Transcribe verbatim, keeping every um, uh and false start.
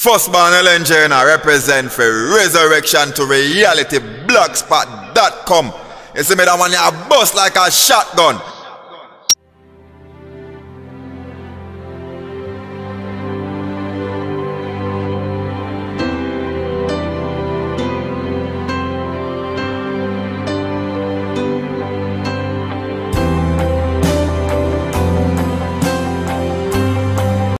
Firstborn Elenjena represent for resurrection to reality blogspot dot com. You see me that one, you bust like a shotgun.